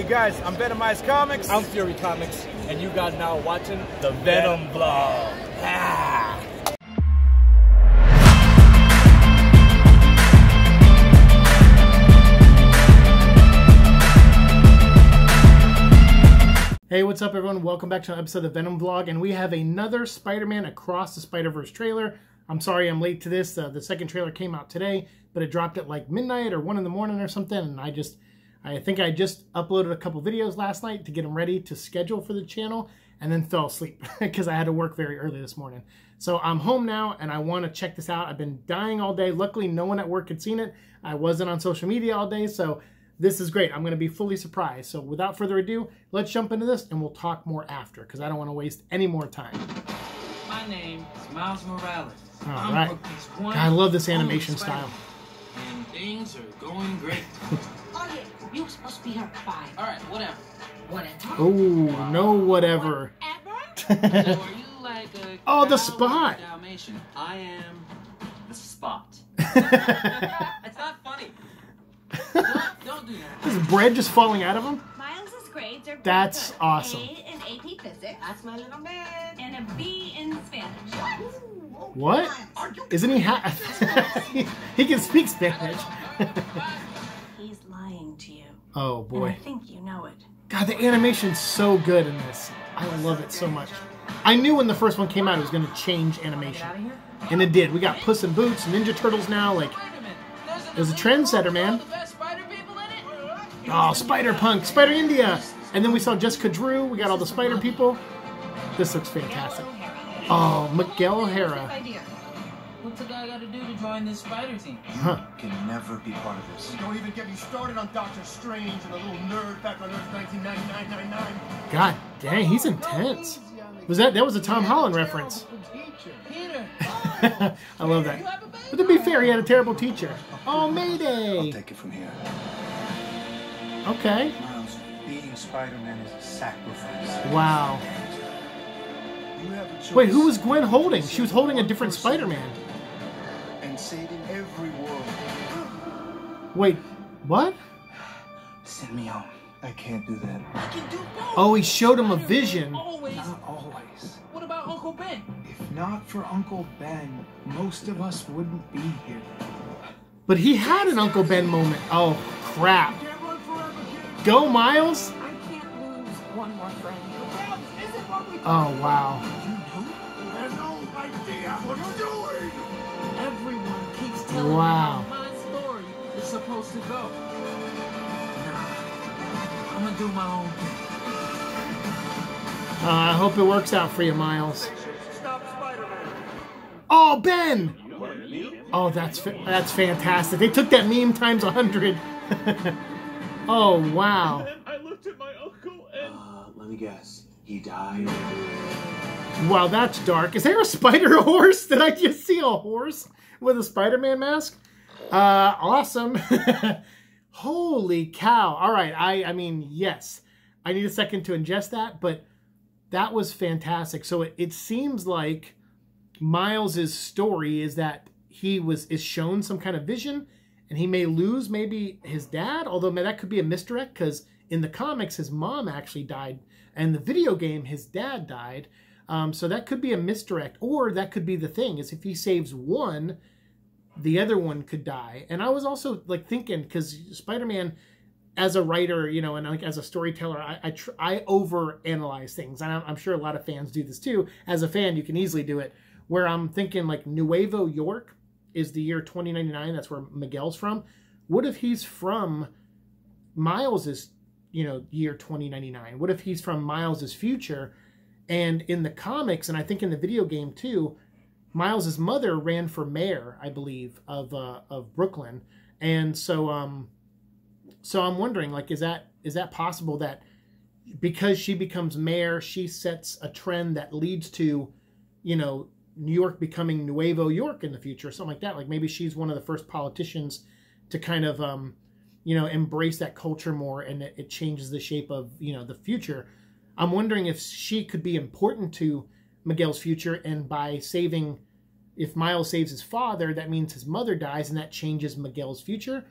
Hey guys, I'm Venomized Comics. I'm Fury Comics, and you guys now watching The Venom Vlog. Ah. Hey, what's up everyone? Welcome back to another episode of The Venom Vlog, and we have another Spider-Man Across the Spider-Verse trailer. I'm sorry I'm late to this. The second trailer came out today, but it dropped at like midnight or 1 in the morning or something, and I think I just uploaded a couple videos last night to get them ready to schedule for the channel, and then fell asleep because I had to work very early this morning. So I'm home now, and I want to check this out. I've been dying all day. Luckily, no one at work had seen it. I wasn't on social media all day, so this is great. I'm going to be fully surprised. So without further ado, let's jump into this, and we'll talk more after because I don't want to waste any more time. My name is Miles Morales. All right. God, I love this animation style. And things are going great. You're supposed to be here at 5. Alright, whatever. Whatever? Oh, no whatever. Whatever? So are you like a oh, the spot! Dalmatian? I am the spot. It's not funny. Don't do that. Is bread just falling out of him? Miles's grades are that's good. Awesome. A in AP Physics. That's my little man. And a B in Spanish. What? What? Isn't he he can speak Spanish. Oh boy. And I think you know it. God, the animation's so good in this. I love it so much. I knew when the first one came out it was going to change animation. And it did. We got Puss in Boots, Ninja Turtles now. Like, it was a trendsetter, man. Oh, Spider-Punk, Spider-India. And then we saw Jessica Drew. We got all the Spider people. This looks fantastic. Oh, Miguel O'Hara. What's the guy got to do to join this spider team? Huh. You can never be part of this. We don't even get you started on Doctor Strange and the little nerd back on Earth 1999. God dang, he's intense. Was that was a Tom Holland reference. Peter. I love that. But to be fair, he had a terrible teacher. Oh, Mayday. I'll take it from here. Okay. Miles, beating Spider-Man is a sacrifice. Wow. Wait, who was Gwen holding? She was holding a different Spider-Man. And saving every world. Wait, what? Send me home. I can't do that. I can do both. Oh, he showed him a vision. Always. Not always. What about Uncle Ben? If not for Uncle Ben, most of us wouldn't be here. But he had an Uncle Ben moment. Oh, crap. Go, Miles. I can't lose one more friend. Oh, wow. Everyone keeps telling wow. Me how my story is supposed to go. Nah, I'm gonna do my own thing. I hope it works out for you, Miles. Stop Spider-Man. Oh, Ben! Oh, that's fantastic. They took that meme times 100. Oh, wow. And then I looked at my uncle and... let me guess. He died. Wow, that's dark. Is there a spider horse? Did I just see a horse with a Spider-Man mask? Awesome. Holy cow. All right. I mean, yes. I need a second to ingest that, but that was fantastic. So it seems like Miles's story is that he is shown some kind of vision, and he may lose maybe his dad, although that could be a misdirect because in the comics, his mom actually died. And the video game, his dad died. So that could be a misdirect. Or that could be the thing, is if he saves one, the other one could die. And I was also like thinking, because Spider-Man, as a writer, you know, and like as a storyteller, I overanalyze things. And I'm sure a lot of fans do this too. As a fan, you can easily do it. Where I'm thinking like Nuevo York is the year 2099. That's where Miguel's from. What if he's from Miles's, you know, year 2099? What if he's from Miles's future? And in the comics, and I think in the video game too, Miles's mother ran for mayor, I believe, of Brooklyn. And so I'm wondering, like, is that possible that because she becomes mayor, she sets a trend that leads to, you know, New York becoming Nuevo York in the future, or something like that? Like maybe she's one of the first politicians to kind of you know, embrace that culture more, and it changes the shape of, you know, the future. I'm wondering if she could be important to Miguel's future, and by saving, if Miles saves his father, that means his mother dies, and that changes Miguel's future.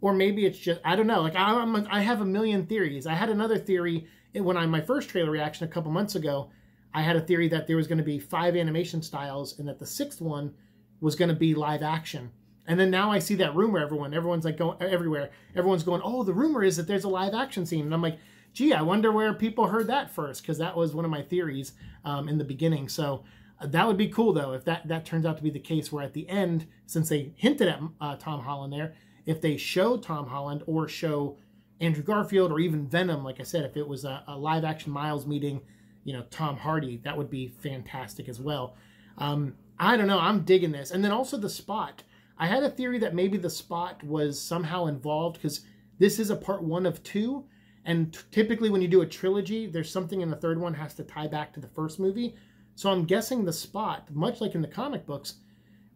Or maybe it's just, I don't know. Like, I have a million theories. I had another theory when my first trailer reaction a couple months ago. I had a theory that there was going to be 5 animation styles and that the 6th one was going to be live action. And then now I see that rumor. Everyone's like going everywhere. Everyone's going, oh, the rumor is that there's a live action scene. And I'm like, gee, I wonder where people heard that first, because that was one of my theories in the beginning. So that would be cool, though, if that turns out to be the case, where at the end, since they hinted at Tom Holland there, if they show Tom Holland or show Andrew Garfield or even Venom, like I said, if it was a live action Miles meeting, you know, Tom Hardy, that would be fantastic as well. I don't know. I'm digging this. And then also the Spot. I had a theory that maybe the Spot was somehow involved, because this is a part 1 of 2. And typically when you do a trilogy, there's something in the third one has to tie back to the first movie. So I'm guessing the Spot, much like in the comic books,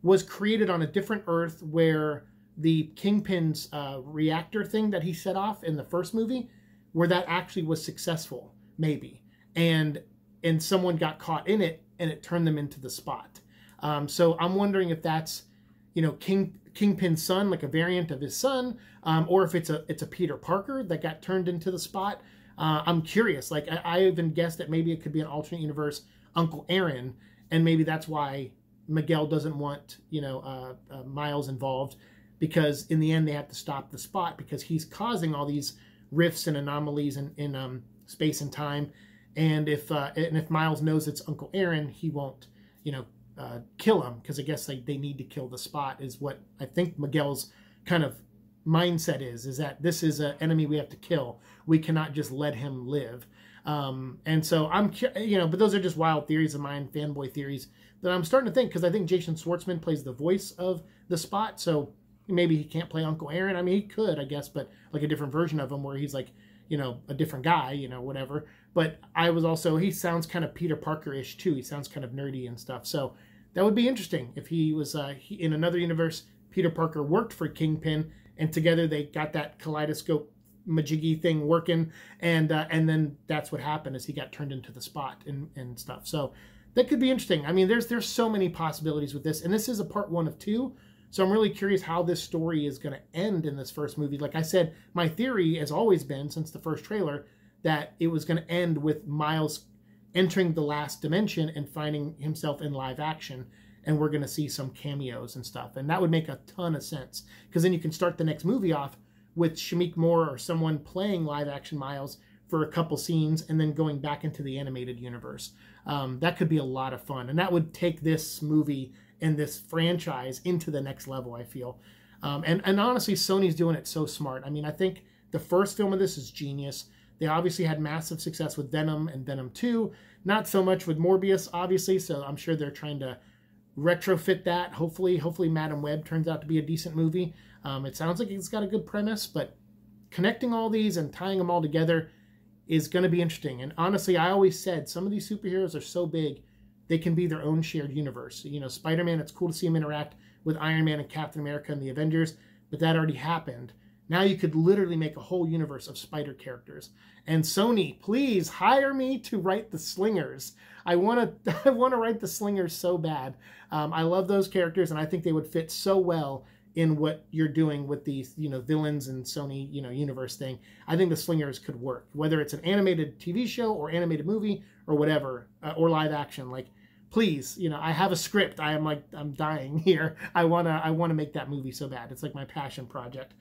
was created on a different Earth where the Kingpin's reactor thing that he set off in the first movie, where that actually was successful, maybe. And someone got caught in it, and it turned them into the Spot. So I'm wondering if that's, you know, Kingpin's son, like a variant of his son, or if it's a Peter Parker that got turned into the Spot. I'm curious. Like, I even guessed that maybe it could be an alternate universe Uncle Aaron, and maybe that's why Miguel doesn't want, you know, Miles involved, because in the end they have to stop the Spot because he's causing all these rifts and anomalies in space and time. And if Miles knows it's Uncle Aaron, he won't, you know, kill him, because I guess they need to kill the Spot, is what I think Miguel's kind of mindset is that this is an enemy we have to kill. We cannot just let him live. And so I'm, you know, but those are just wild theories of mine, fanboy theories that I'm starting to think, because I think Jason Schwartzman plays the voice of the Spot. So maybe he can't play Uncle Aaron. I mean, he could, I guess, but like a different version of him where he's like, you know, a different guy, you know, whatever. But I was also, he sounds kind of Peter Parker-ish too. He sounds kind of nerdy and stuff. So that would be interesting if he was in another universe. Peter Parker worked for Kingpin, and together they got that kaleidoscope majiggy thing working, and then that's what happened, is he got turned into the Spot and stuff. So that could be interesting. I mean, there's so many possibilities with this, and this is a part 1 of 2. So I'm really curious how this story is going to end in this first movie. Like I said, my theory has always been since the first trailer that it was going to end with Miles entering the last dimension and finding himself in live action, and we're going to see some cameos and stuff. And that would make a ton of sense, because then you can start the next movie off with Shameik Moore or someone playing live action Miles for a couple scenes and then going back into the animated universe. That could be a lot of fun, and that would take this movie and this franchise into the next level, I feel. And honestly, Sony's doing it so smart. I mean, I think the first film of this is genius. They obviously had massive success with Venom and Venom 2. Not so much with Morbius, obviously, so I'm sure they're trying to retrofit that. Hopefully Madam Web turns out to be a decent movie. It sounds like it's got a good premise, but connecting all these and tying them all together is going to be interesting. And honestly, I always said some of these superheroes are so big, they can be their own shared universe. You know, Spider-Man, it's cool to see him interact with Iron Man and Captain America and the Avengers, but that already happened. Now you could literally make a whole universe of Spider characters. And Sony, please hire me to write the Slingers. I want to write the Slingers so bad. I love those characters, and I think they would fit so well in what you're doing with these, you know, villains and Sony, you know, universe thing. I think the Slingers could work, whether it's an animated TV show or animated movie or whatever, or live action. Like, please, you know, I have a script. I'm dying here. I wanna make that movie so bad. It's like my passion project.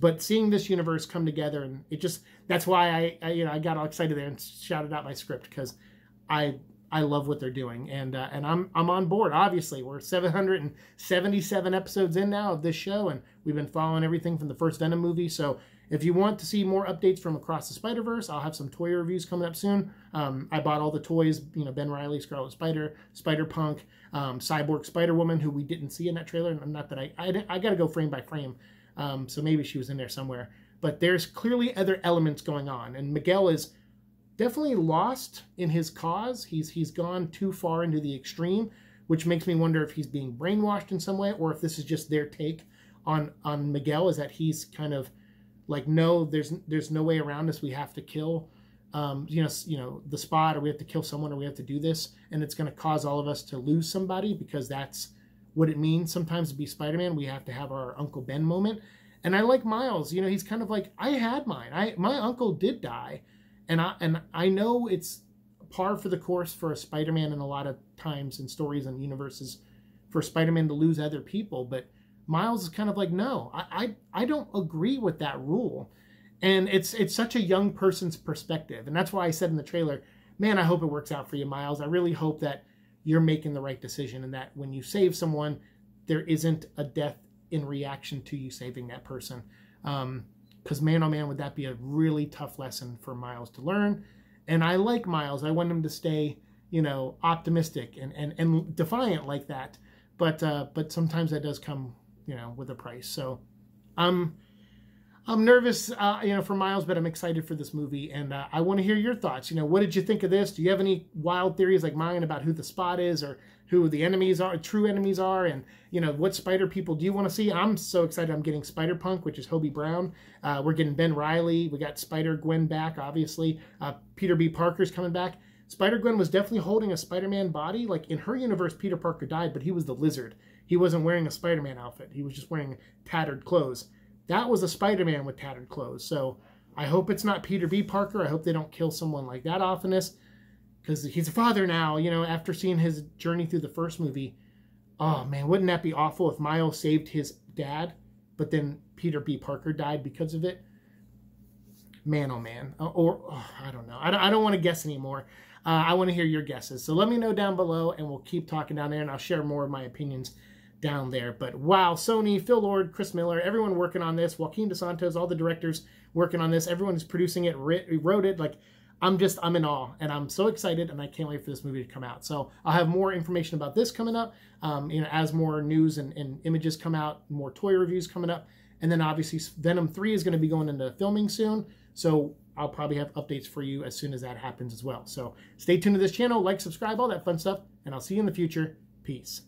But seeing this universe come together, and it just, that's why I got all excited there and shouted out my script, because I love what they're doing, and I'm on board. Obviously, we're 777 episodes in now of this show, and we've been following everything from the first Venom movie. So if you want to see more updates from Across the Spider-Verse, I'll have some toy reviews coming up soon. I bought all the toys, you know, Ben Reilly, Scarlet Spider, Spider-Punk, Cyborg Spider-Woman, who we didn't see in that trailer. And not that I got to go frame by frame, so maybe she was in there somewhere. But there's clearly other elements going on, and Miguel is definitely lost in his cause. He's gone too far into the extreme, which makes me wonder if he's being brainwashed in some way, or if this is just their take on Miguel, is that he's kind of like, no, there's no way around this. We have to kill, you know, the Spot, or we have to kill someone, or we have to do this, and it's going to cause all of us to lose somebody, because that's what it means sometimes to be Spider-Man. We have to have our Uncle Ben moment, And I like Miles. You know, he's kind of like, I had mine. My uncle did die. And I know it's par for the course for a Spider-Man in a lot of times in stories and universes for Spider-Man to lose other people. But Miles is kind of like, no, I don't agree with that rule. And it's such a young person's perspective. And that's why I said in the trailer, man, I hope it works out for you, Miles. I really hope that you're making the right decision and that when you save someone, there isn't a death in reaction to you saving that person. Because man, oh man, would that be a really tough lesson for Miles to learn. And I like Miles. I want him to stay, you know, optimistic and defiant like that. But sometimes that does come, you know, with a price. So I'm nervous, you know, for Miles, but I'm excited for this movie. And I want to hear your thoughts. You know, what did you think of this? Do you have any wild theories like mine about who the spot is or who the enemies are, true enemies are, and, you know, what spider people do you want to see? I'm so excited. I'm getting Spider-Punk, which is Hobie Brown. We're getting Ben Reilly. We got Spider-Gwen back, obviously. Peter B. Parker's coming back. Spider-Gwen was definitely holding a Spider-Man body. Like, in her universe, Peter Parker died, but he was the Lizard. He wasn't wearing a Spider-Man outfit. He was just wearing tattered clothes. That was a Spider-Man with tattered clothes. So I hope it's not Peter B. Parker. I hope they don't kill someone like that off in this. Because he's a father now, you know, after seeing his journey through the first movie. Oh, man, wouldn't that be awful if Miles saved his dad, but then Peter B. Parker died because of it? Man, oh, man. Or, oh, I don't know. I don't want to guess anymore. I want to hear your guesses. So let me know down below, and we'll keep talking down there, and I'll share more of my opinions down there. But wow, Sony, Phil Lord, Chris Miller, everyone working on this, Joaquin DeSantos, all the directors working on this, everyone who's producing it, wrote it, like... I'm in awe, and I'm so excited, and I can't wait for this movie to come out. So I'll have more information about this coming up, you know, as more news and images come out, more toy reviews coming up. And then obviously Venom 3 is going to be going into filming soon, so I'll probably have updates for you as soon as that happens as well. So stay tuned to this channel, like, subscribe, all that fun stuff, and I'll see you in the future. Peace.